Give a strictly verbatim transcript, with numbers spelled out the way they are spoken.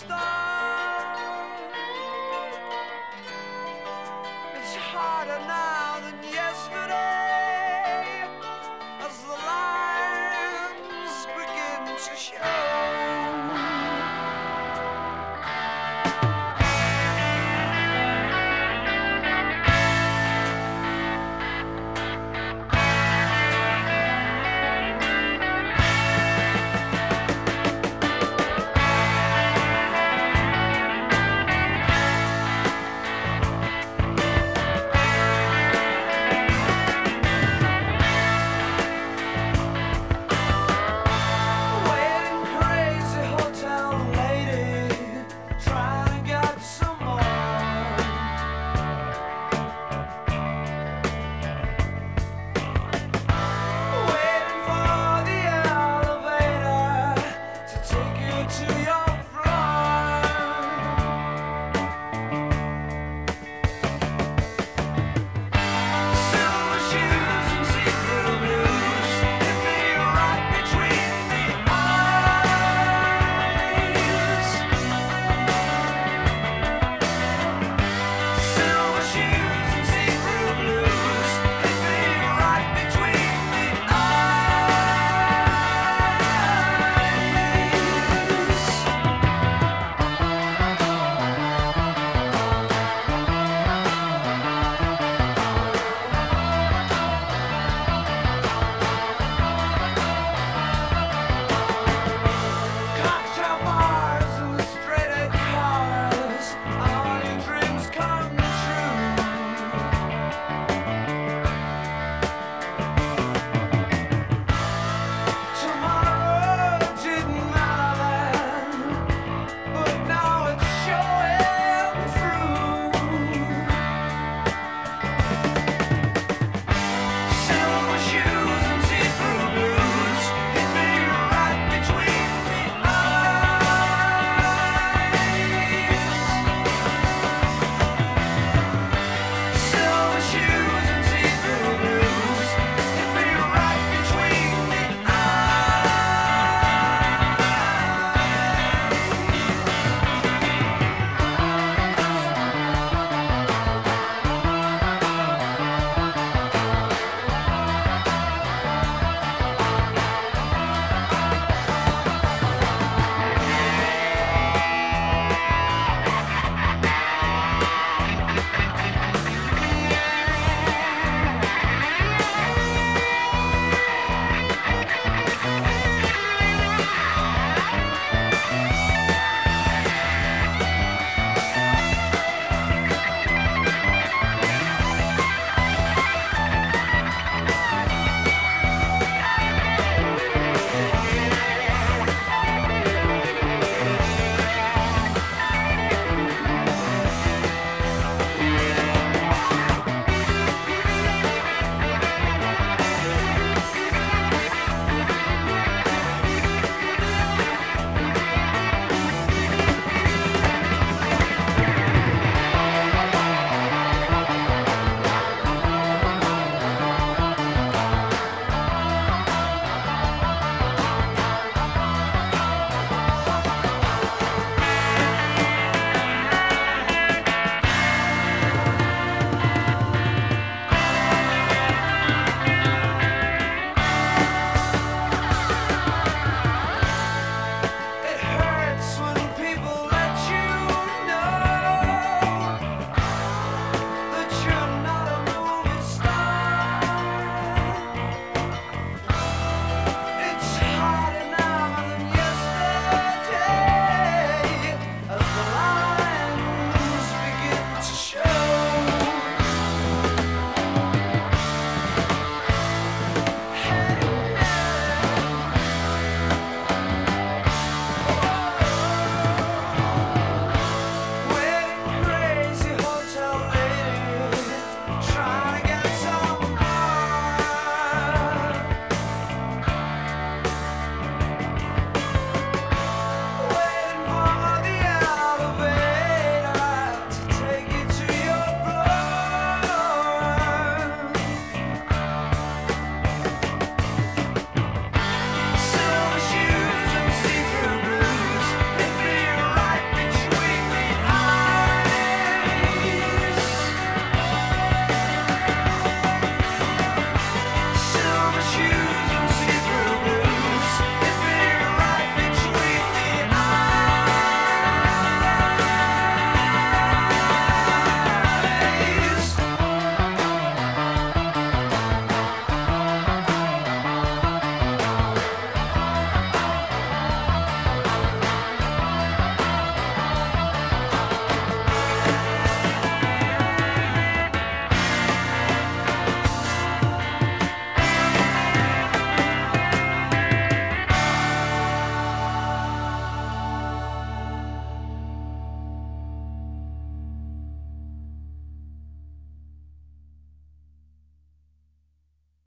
star.